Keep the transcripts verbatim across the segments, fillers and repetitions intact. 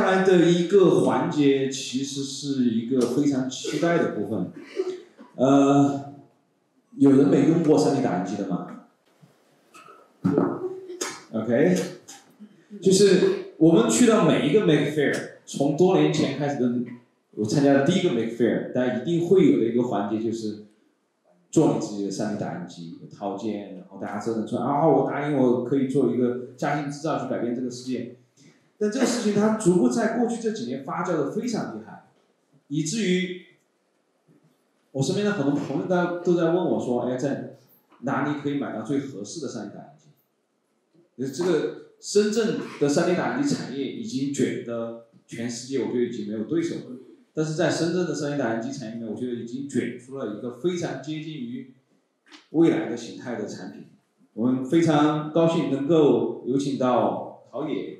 下来的一个环节其实是一个非常期待的部分。呃，有人没用过三 D 打印机的吗 ？OK， 就是我们去到每一个 Make Fair， 从多年前开始的，我参加的第一个 Make Fair， 大家一定会有的一个环节就是做你自己的三 D 打印机有套件，然后大家真的说啊，我打印我可以做一个家庭制造去改变这个世界。 但这个事情它逐步在过去这几年发酵的非常厉害，以至于我身边的很多朋友大家都在问我说：“哎，在哪里可以买到最合适的三 D 打印机？”这个深圳的三 D 打印机产业已经卷得全世界，我觉得已经没有对手了。但是在深圳的三 D 打印机产业里面，我觉得已经卷出了一个非常接近于未来的形态的产品。我们非常高兴能够有请到陶冶。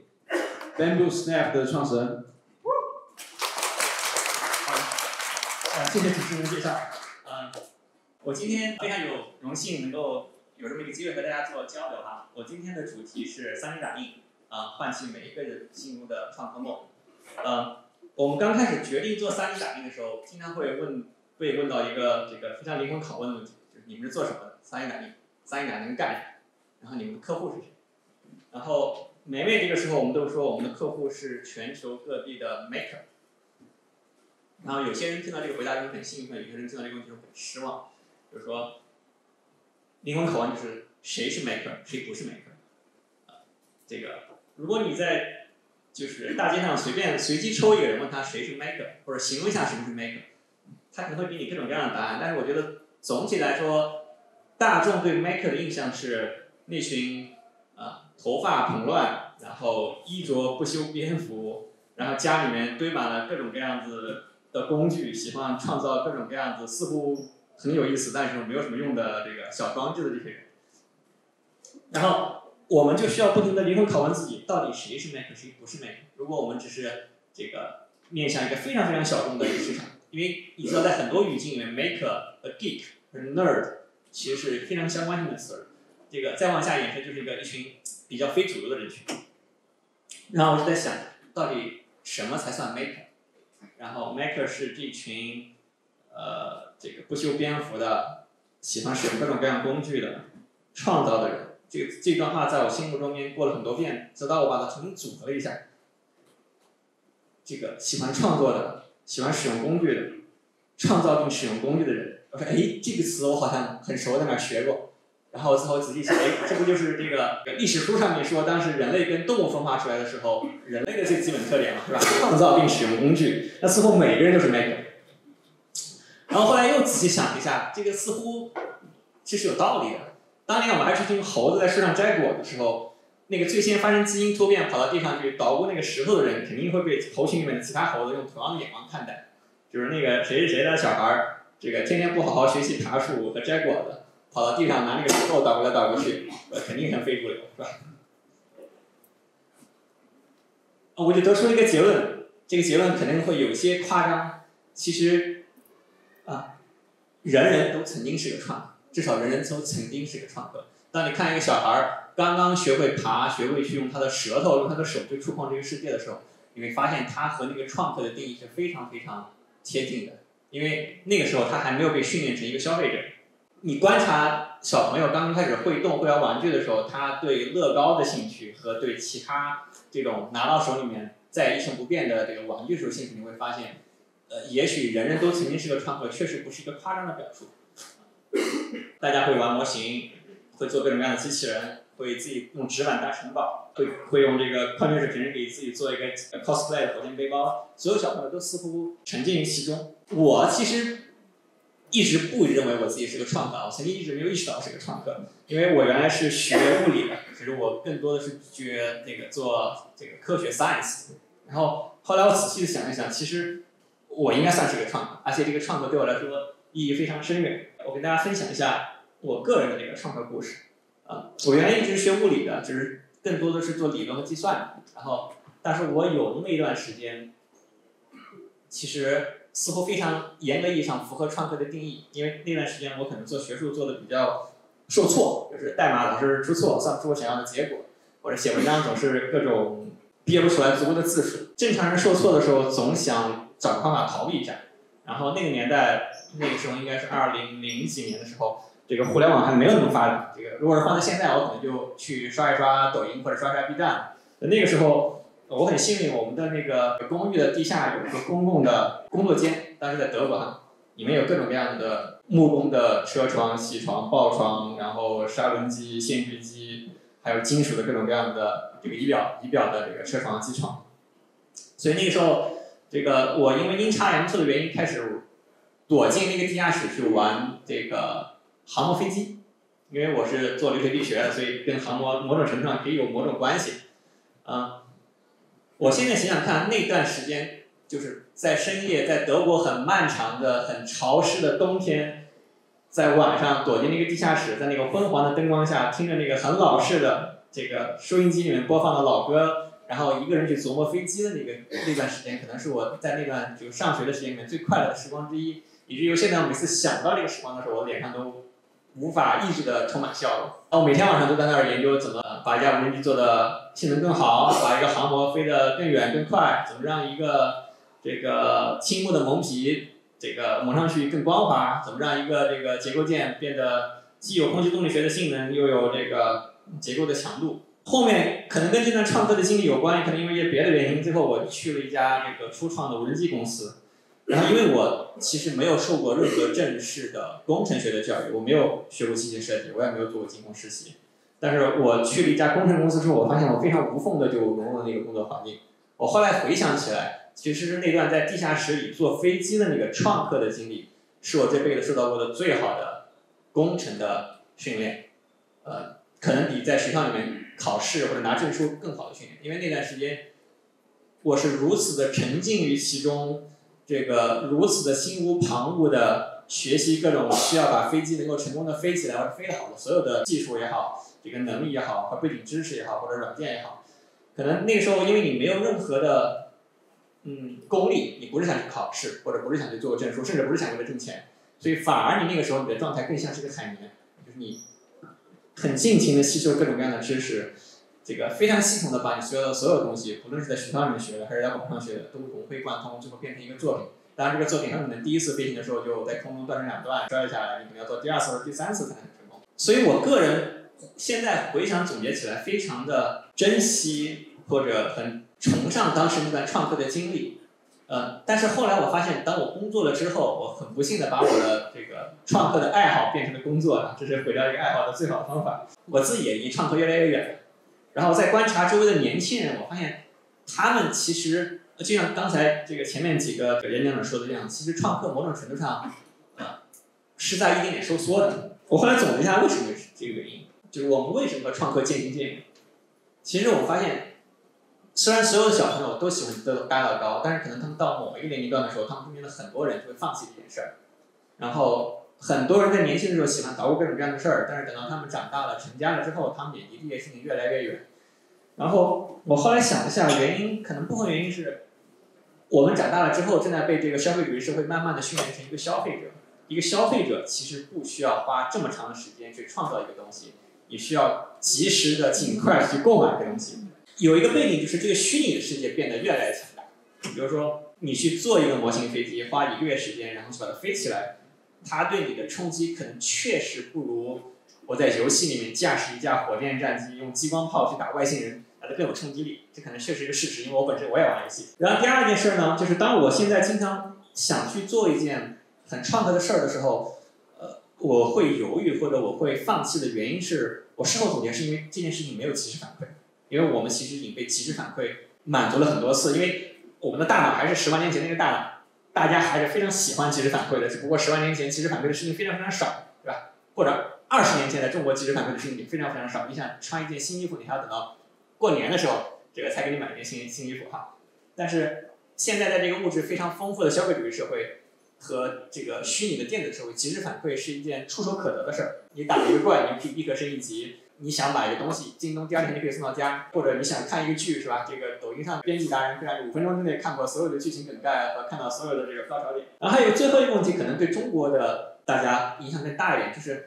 Bambu Snap 的创始人，好，谢谢主持人介绍。嗯，我今天非常有荣幸能够有这么一个机会和大家做交流哈。我今天的主题是三 D 打印，啊，唤起每一个人心中的创客梦。呃，我们刚开始决定做三 D 打印的时候，经常会问，被问到一个这个非常灵魂拷问的问题，就是你们是做什么的？三 D 打印，三 D 打印干什么？然后你们的客户是谁？然后。 每每这个时候，我们都说我们的客户是全球各地的 maker。然后有些人听到这个回答就很兴奋，有些人听到这个问题就很失望。就是说，灵魂拷问就是谁是 maker， 谁不是 maker。啊，这个如果你在就是大街上随便随机抽一个人问他谁是 maker， 或者形容一下什么是 maker， 他可能会给你各种各样的答案。但是我觉得总体来说，大众对 maker 的印象是那群啊。 头发蓬乱，然后衣着不修边幅，然后家里面堆满了各种各样子的工具，喜欢创造各种各样子似乎很有意思，但是没有什么用的这个小装置的这些人。然后我们就需要不停的灵魂拷问自己，到底谁是 maker， 谁不是 maker？ 如果我们只是这个面向一个非常非常小众的一个市场，因为你知道在很多语境里面 ，maker 和 geek 和 nerd 其实是非常相关性的词儿。这个再往下延伸就是一个一群。 比较非主流的人群，然后我就在想，到底什么才算 maker？ 然后 maker 是这群，呃，这个不修边幅的，喜欢使用各种各样工具的，创造的人。这个这段话在我心目中间过了很多遍，直到我把它重新组合了一下。这个喜欢创作的，喜欢使用工具的，创造并使用工具的人。我说，哎，这个词我好像很熟，在哪学过？ 然后我最后仔细想，哎，这不就是这个历史书上面说，当时人类跟动物分化出来的时候，人类的最基本特点嘛，是吧？创造并使用工具，那似乎每个人都是 maker。然后后来又仔细想一下，这个似乎这是有道理的。当年我们还是听猴子在树上摘果的时候，那个最先发生基因突变跑到地上去捣鼓那个石头的人，肯定会被猴群里面的其他猴子用同样的眼光看待。就是那个谁谁谁的小孩儿，这个天天不好好学习爬树和摘果子。 跑到地上拿那个石头倒过来倒过去，肯定很非主流，是吧？我就得出了一个结论，这个结论肯定会有些夸张。其实，啊，人人都曾经是个创客，至少人人都曾经是个创客。当你看一个小孩刚刚学会爬，学会去用他的舌头、用他的手去触碰这个世界的时候，你会发现他和那个创客的定义是非常非常贴近的，因为那个时候他还没有被训练成一个消费者。 你观察小朋友刚开始会动、会玩玩具的时候，他对乐高的兴趣和对其他这种拿到手里面再一成不变的这个玩具时候兴趣，你会发现，呃，也许人人都曾经是个创客，确实不是一个夸张的表述。大家会玩模型，会做各种各样的机器人，会自己用纸板搭城堡，会会用这个矿泉水瓶给自己做一个 cosplay 的火箭背包，所有小朋友都似乎沉浸于其中。我其实。 一直不认为我自己是个创客，我曾经一直没有意识到我是个创客，因为我原来是学物理的，只是我更多的是学那个做这个科学 science。然后后来我仔细的想一想，其实我应该算是个创客，而且这个创客对我来说意义非常深远。我跟大家分享一下我个人的这个创客故事。啊、呃，我原来一直学物理的，就是更多的是做理论和计算的。然后，但是我有那么一段时间，其实。 似乎非常严格意义上符合创客的定义，因为那段时间我可能做学术做的比较受挫，就是代码老是出错，算不出我想要的结果，或者写文章总是各种列不出来足够的字数。正常人受挫的时候，总想找方法逃避一下。然后那个年代，那个时候应该是二零零几年的时候，这个互联网还没有那么发展。这个如果是放在现在，我可能就去刷一刷抖音或者刷一刷 B 站。那个时候我很幸运，我们的那个公寓的地下有一个公共的工作间，当时在德国哈，里面有各种各样的木工的车床、铣床、刨床，然后砂轮机、线锯机，还有金属的各种各样的这个仪表、仪表的这个车床、机床。所以那个时候，这个我因为阴差阳错的原因开始躲进那个地下室去玩这个航模飞机，因为我是做流体力学的，所以跟航模某种程度上可以有某种关系。啊，我现在想想看，那段时间就是在深夜，在德国很漫长的、很潮湿的冬天，在晚上躲进那个地下室，在那个昏黄的灯光下，听着那个很老式的这个收音机里面播放的老歌。然后一个人去琢磨飞机的那个那段时间，可能是我在那段就上学的时间里面最快乐的时光之一，以至于现在我每次想到这个时光的时候，我脸上都无法抑制的充满笑容。我每天晚上都在那儿研究怎么把一架无人机做的性能更好，把一个航模飞得更远更快，怎么让一个这个青木的蒙皮这个蒙上去更光滑，怎么让一个这个结构件变得既有空气动力学的性能，又有这个结构的强度。后面可能跟这段创作的经历有关，也可能因为一些别的原因，最后我去了一家这个初创的无人机公司。然后因为我其实没有受过任何正式的工程学的教育，我没有学过机械设计，我也没有做过精工实习。但是我去了一家工程公司之后，我发现我非常无缝的就融入了那个工作环境。我后来回想起来，其实是那段在地下室里坐飞机的那个创客的经历，是我这辈子受到过的最好的工程的训练。呃，可能比在学校里面考试或者拿证书更好的训练，因为那段时间我是如此的沉浸于其中，这个如此的心无旁骛的学习各种需要把飞机能够成功的飞起来或者飞得好的所有的技术也好，这个能力也好，或背景知识也好，或者软件也好。可能那个时候因为你没有任何的嗯功利，你不是想去考试，或者不是想去做证书，甚至不是想为了挣钱，所以反而你那个时候你的状态更像是个海绵，就是你很尽情的吸收各种各样的知识，这个非常系统的把你学到的所有东西，不论是在学校里面学的还是在网上学的，都融会贯通，最后变成一个作品。当然，这个作品很可能第一次飞行的时候就在空中断成两段，摔下来，你可能要做第二次或者第三次才能成功。所以我个人现在回想总结起来，非常的珍惜或者很崇尚当时那段创客的经历。呃，但是后来我发现，当我工作了之后，我很不幸的把我的这个创客的爱好变成了工作了，这是毁掉一个爱好的最好的方法。我自己也离创客越来越远了。然后在观察周围的年轻人，我发现他们其实就像刚才这个前面几个演讲者说的这样，其实创客某种程度上，呃，是在一点点收缩的。我后来总结一下为什么是这个原因，就是我们为什么和创客渐行渐远。其实我发现，虽然所有的小朋友都喜欢都搭到高，但是可能他们到某一个年龄段的时候，他们身边的很多人就会放弃这件事儿。然后很多人在年轻的时候喜欢捣鼓各种各样的事儿，但是等到他们长大了、成家了之后，他们也离这些事情越来越远。然后我后来想了一下，原因可能部分原因是，我们长大了之后正在被这个消费主义社会慢慢的训练成一个消费者。一个消费者其实不需要花这么长的时间去创造一个东西，也需要及时的、尽快的去购买一个东西。有一个背景就是这个虚拟的世界变得越来越强大，比如说你去做一个模型飞机，花一个月时间，然后去把它飞起来，它对你的冲击可能确实不如我在游戏里面驾驶一架火箭战机，用激光炮去打外星人来的更有冲击力，这可能确实是个事实，因为我本身我也玩游戏。然后第二件事呢，就是当我现在经常想去做一件很创客的事儿的时候，呃，我会犹豫或者我会放弃的原因是，我事后总结是因为这件事情没有及时反馈。因为我们其实已经被及时反馈满足了很多次，因为我们的大脑还是十万年前那个大脑，大家还是非常喜欢及时反馈的，只不过十万年前及时反馈的事情非常非常少，对吧？或者二十年前在中国及时反馈的事情也非常非常少。你想穿一件新衣服，你还要等到过年的时候，这个才给你买一件新新衣服哈。但是现在在这个物质非常丰富的消费主义社会和这个虚拟的电子社会，及时反馈是一件触手可得的事儿。你打了一个怪，你可以立刻升一级。你想买一个东西，京东第二天就可以送到家，或者你想看一个剧，是吧？这个抖音上编辑达人会让你五分钟之内看过所有的剧情梗概和看到所有的这个高潮点。然后还有最后一个问题，可能对中国的大家影响更大一点，就是、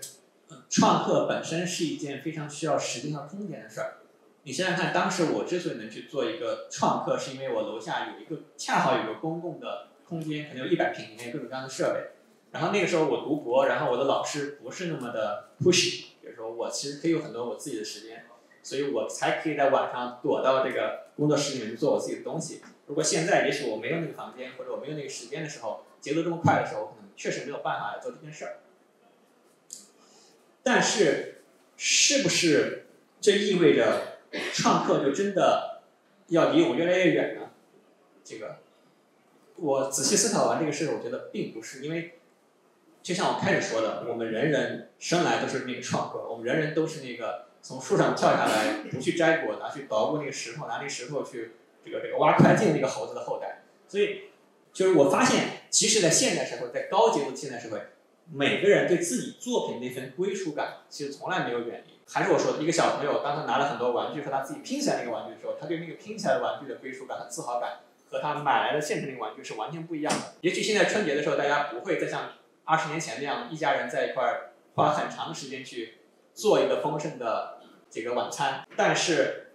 呃、创客本身是一件非常需要时间和空间的事儿。你想想看，当时我之所以能去做一个创客，是因为我楼下有一个恰好有一个公共的空间，可能有一百平，里面有各种各样的设备。然后那个时候我读博，然后我的老师不是那么的 pushy， 就是说我其实可以有很多我自己的时间，所以我才可以在晚上躲到这个工作室里面去做我自己的东西。如果现在也许我没有那个房间或者我没有那个时间的时候，节奏这么快的时候，我可能确实没有办法来做这件事儿。但是，是不是这意味着？创客就真的要离我们越来越远呢？这个，我仔细思考完这个事，我觉得并不是，因为就像我开始说的，我们人人生来都是那个创客，我们人人都是那个从树上跳下来，不去摘果，拿去捣鼓那个石头，拿那个石头去这个这个挖快进那个猴子的后代。所以，就是我发现，即使在现代社会，在高节度的现代社会，每个人对自己作品那份归属感，其实从来没有远离。还是我说的，一个小朋友当他拿了很多玩具和他自己拼起来那个玩具的时候，他对那个拼起来的玩具的归属感和自豪感，和他买来的现成那个玩具是完全不一样的。也许现在春节的时候，大家不会再像二十年前那样一家人在一块儿花很长时间去做一个丰盛的这个晚餐，但是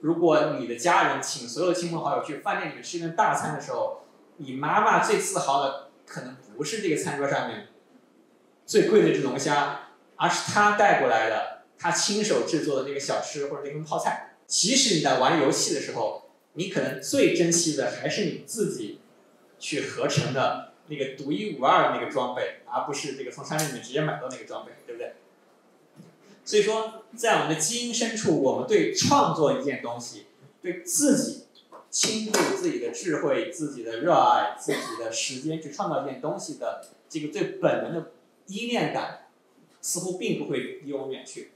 如果你的家人请所有的亲朋好友去饭店里面吃一顿大餐的时候，你妈妈最自豪的可能不是这个餐桌上面最贵的一只龙虾，而是她带过来的，她亲手制作的那个小吃或者那根泡菜。即使你在玩游戏的时候，你可能最珍惜的还是你自己去合成的那个独一无二的那个装备，而不是这个从商店里面直接买到那个装备，对不对？所以说，在我们的基因深处，我们对创作一件东西，对自己倾注自己的智慧、自己的热爱、自己的时间去创造一件东西的这个最本能的依恋感，似乎并不会离我们远去。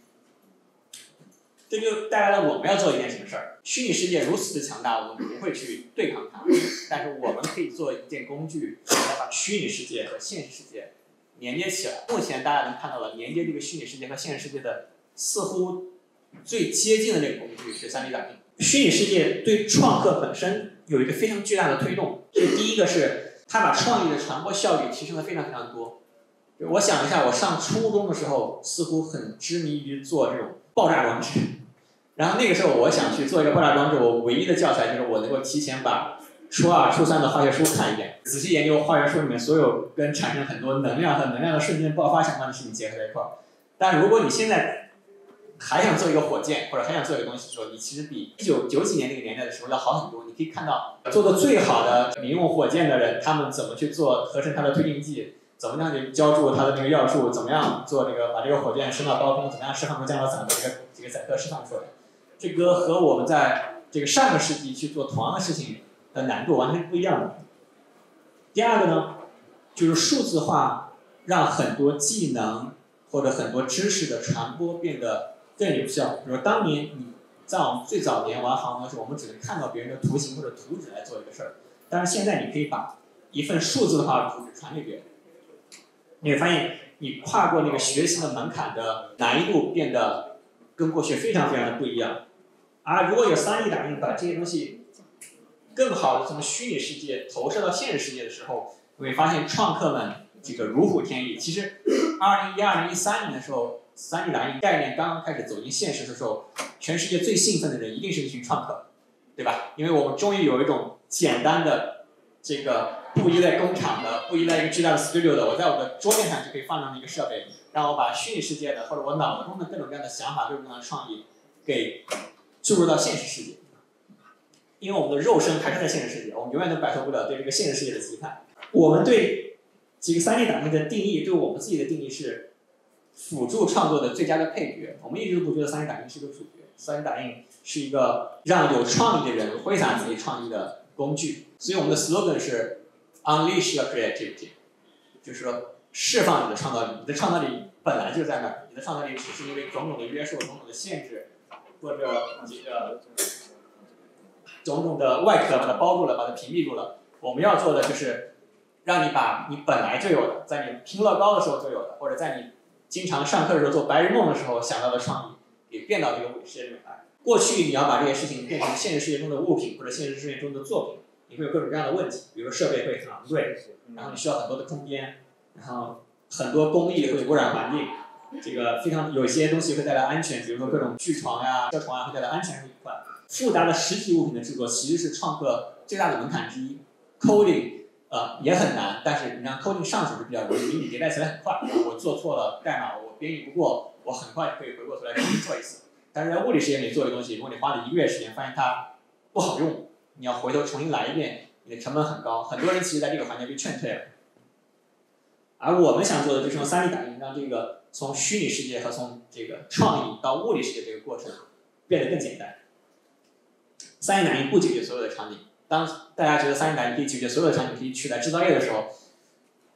这就带来了我们要做一件什么事儿。虚拟世界如此的强大，我们不会去对抗它，但是我们可以做一件工具，来把虚拟世界和现实世界连接起来。目前大家能看到了，连接这个虚拟世界和现实世界的似乎最接近的那个工具是三 D 打印。虚拟世界对创客本身有一个非常巨大的推动。这第一个是它把创意的传播效率提升的非常非常多。我想一下，我上初中的时候似乎很痴迷于做这种爆炸装置，然后那个时候我想去做一个爆炸装置，我唯一的教材就是我能够提前把初二、初三的化学书看一遍，仔细研究化学书里面所有跟产生很多能量和能量的瞬间爆发相关的事情结合在一块儿。但如果你现在还想做一个火箭或者还想做一个东西的时候，你其实比一九九几年那个年代的时候要好很多。你可以看到做的最好的民用火箭的人，他们怎么去做合成它的推进剂。怎么样去浇筑它的那个药柱？怎么样做这个把这个火箭升到高空？怎么样释放出降落伞的这个这个载荷释放出来？这个和我们在这个上个世纪去做同样的事情的难度完全不一样的。第二个呢，就是数字化让很多技能或者很多知识的传播变得更有效。比如当年你在我们最早年玩航空的时候，我们只能看到别人的图形或者图纸来做一个事儿，但是现在你可以把一份数字化的图纸传给别人。你会发现，你跨过那个学习的门槛的难易度变得跟过去非常非常的不一样。而如果有 三 D 打印把这些东西更好的从虚拟世界投射到现实世界的时候，你会发现创客们这个如虎添翼。其实，二零一二、二零一三年的时候 ，三 D 打印概念刚刚开始走进现实的时候，全世界最兴奋的人一定是一群创客，对吧？因为我们终于有一种简单的这个。不依赖工厂的，不依赖一个巨大的 studio 的，我在我的桌面上就可以放上一个设备，让我把虚拟世界的或者我脑子中的各种各样的想法、各种各样的创意给注入到现实世界。因为我们的肉身还是在现实世界，我们永远都摆脱不了对这个现实世界的期盼。我们对这个 三 D 打印的定义，对我们自己的定义是辅助创作的最佳的配角。我们一直不觉得 三 D 打印是个主角 ，三 D 打印是一个让有创意的人挥洒自己创意的工具。所以我们的 slogan 是。Unleash your creativity， 就是说释放你的创造力。你的创造力本来就在那儿，你的创造力只是因为种种的约束、种种的限制，或者这个种种的外壳把它包住了、把它屏蔽住了。我们要做的就是让你把你本来就有的，在你拼乐高的时候就有的，或者在你经常上课的时候做白日梦的时候想到的创意，给变到这个世界里来。过去你要把这些事情变成现实世界中的物品或者现实世界中的作品。你会有各种各样的问题，比如设备会很昂贵，然后你需要很多的空间，然后很多工艺会污染环境，这个非常有些东西会带来安全，比如说各种锯床呀、啊、车床啊，会带来安全隐患。复杂的实体物品的制作其实是创客最大的门槛之一 ，coding 呃也很难，但是你让 coding 上手是比较容易，因为你迭代起来很快。我做错了代码，我编译不过，我很快可以回过头来重新做一次。但是在物理实验里做一个东西，如果你花了一个月时间，发现它不好用，你要回头重新来一遍，你的成本很高。很多人其实在这个环节被劝退了。而我们想做的就是用三 D 打印，让这个从虚拟世界和从这个创意到物理世界这个过程变得更简单。三 D 打印不解决所有的场景。当大家觉得三 D 打印可以解决所有的场景，可以取代制造业的时候，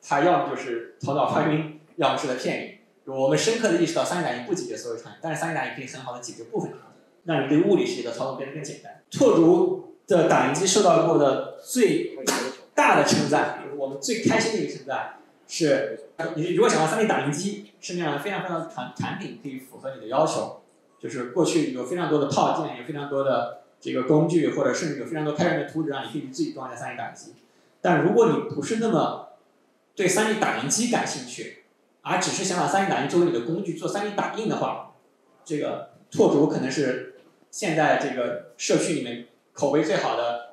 它要么就是头脑发晕，要么是在骗你。我们深刻的意识到三 D 打印不解决所有场景，但是三 D 打印可以很好的解决部分场景，让你对物理世界的操作变得更简单。拓竹的打印机受到过的最大的称赞，我们最开心的一个称赞。是，你如果想要 三 D 打印机，市面上非常非常产产品可以符合你的要求，就是过去有非常多的套件，有非常多的这个工具，或者甚至有非常多开源的图纸让你可以自己装一下 三 D 打印机。但如果你不是那么对 三 D 打印机感兴趣，而只是想把 三 D 打印作为你的工具做 三 D 打印的话，这个拓竹可能是现在这个社区里面口碑最好的。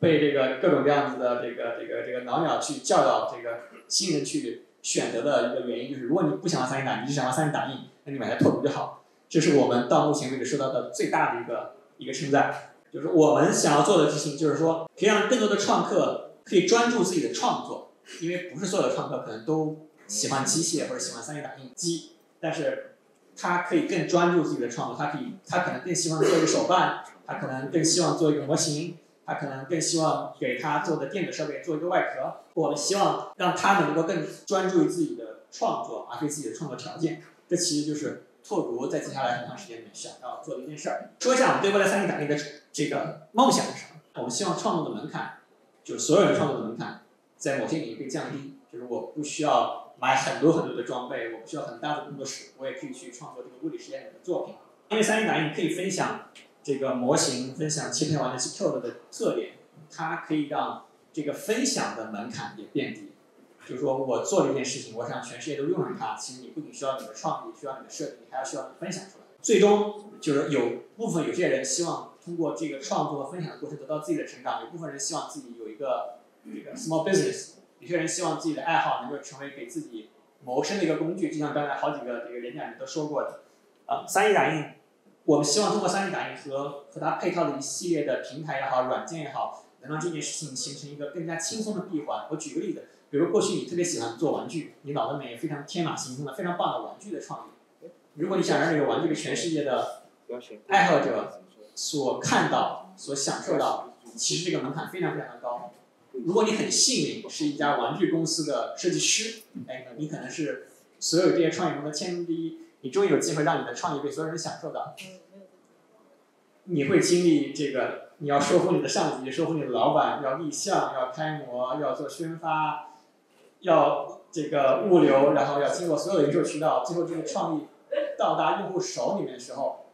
被这个各种各样子的这个这个这个老鸟去教导这个新人去选择的一个原因就是，如果你不想要三 D 打印，你只想要三 D 打印，那你买台拓竹就好。这是我们到目前为止收到的最大的一个一个称赞，就是我们想要做的事情，就是说可以让更多的创客可以专注自己的创作，因为不是所有的创客可能都喜欢机械或者喜欢三 D 打印机，但是他可以更专注自己的创作，他可以他可能更希望做一个手办，他可能更希望做一个模型。他可能更希望给他做的电子设备做一个外壳，我们希望让他们能够更专注于自己的创作，而非自己的创作条件。这其实就是拓竹在接下来很长时间里面想要做的一件事儿。说一下我们对未来三 D 打印的这个梦想是什么？我们希望创作的门槛，就是所有人创作的门槛，在某些领域被降低，就是我不需要买很多很多的装备，我不需要很大的工作室，我也可以去创作这个物理实验里的作品。因为三 D 打印可以分享。这个模型分享切片完的 Gcode 的特点，它可以让这个分享的门槛也变低。就是说我做了一件事情，我想全世界都用上它。其实你不仅需要你的创意，需要你的设计，你还要需要你分享出来。最终就是有部分有些人希望通过这个创作和分享的过程得到自己的成长，有部分人希望自己有一个这个 small business， 有些人希望自己的爱好能够成为给自己谋生的一个工具。就像刚才好几个这个演讲里都说过的，啊、呃，三 D 打印。我们希望通过三 D 打印和和它配套的一系列的平台也好、软件也好，能让这件事情形成一个更加轻松的闭环。我举个例子，比如过去你特别喜欢做玩具，你脑子里面也非常天马行空的、非常棒的玩具的创意。如果你想让这个玩具被全世界的爱好者所看到、所享受到，其实这个门槛非常非常的高。如果你很幸运是一家玩具公司的设计师，哎，你可能是所有这些创意中的千分之一。你终于有机会让你的创意被所有人享受到，你会经历这个，你要说服你的上级，说服你的老板，要立项，要开模，要做宣发，要这个物流，然后要经过所有的零售渠道，最后这个创意到达用户手里面的时候，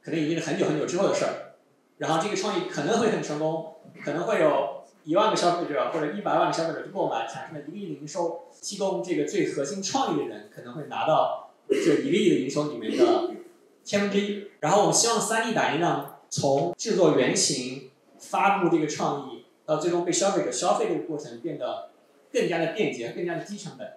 可能已经是很久很久之后的事儿。然后这个创意可能会很成功，可能会有一万个消费者或者一百万个消费者去购买，产生了一个亿的营收。提供这个最核心创意的人可能会拿到这一个亿的营收里面的千分之一。然后我们希望 三 D 打印让从制作原型、发布这个创意到最终被消费者消费这个过程变得更加的便捷、更加的低成本。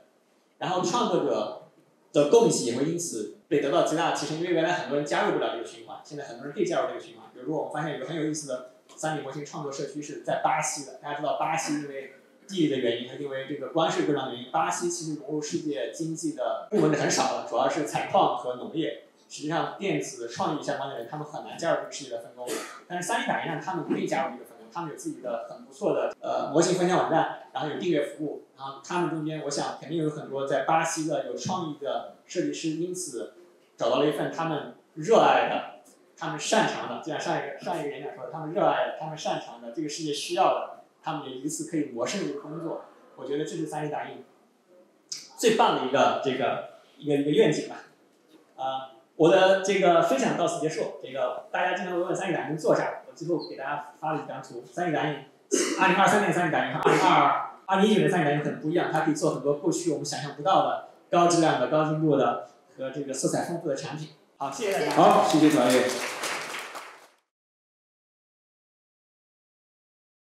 然后创作者的供给也会因此被得到极大的提升，因为原来很多人加入不了这个循环，现在很多人可以加入这个循环。比如说，我们发现有个很有意思的 三 D 模型创作社区是在巴西的，大家知道巴西因为地理的原因，因为这个关税各种原因，巴西其实融入世界经济的部门是很少的，主要是采矿和农业。实际上，电子创意相关的人，他们很难加入这个世界的分工。但是 三 D 打印让他们可以加入这个分工，他们有自己的很不错的呃模型分享网站，然后有订阅服务，然后他们中间，我想肯定有很多在巴西的有创意的设计师，因此找到了一份他们热爱的、他们擅长的，就像上一个上一个演讲说的，他们热爱的、他们擅长的，这个世界需要的。他们也一次可以谋生的一个工作，我觉得这是 三 D 打印最棒的一个这个一个一个愿景吧。啊、呃，我的这个分享到此结束。这个大家经常会问 三 D 打印做啥，我最后给大家发了一张图。三 D 打印，二零二三年三 D 打印和二零二二、二零一九年三 D 打印很不一样，它可以做很多过去我们想象不到的。高质量的、高精度的和这个色彩丰富的产品。好，谢谢大家。好，谢谢团队。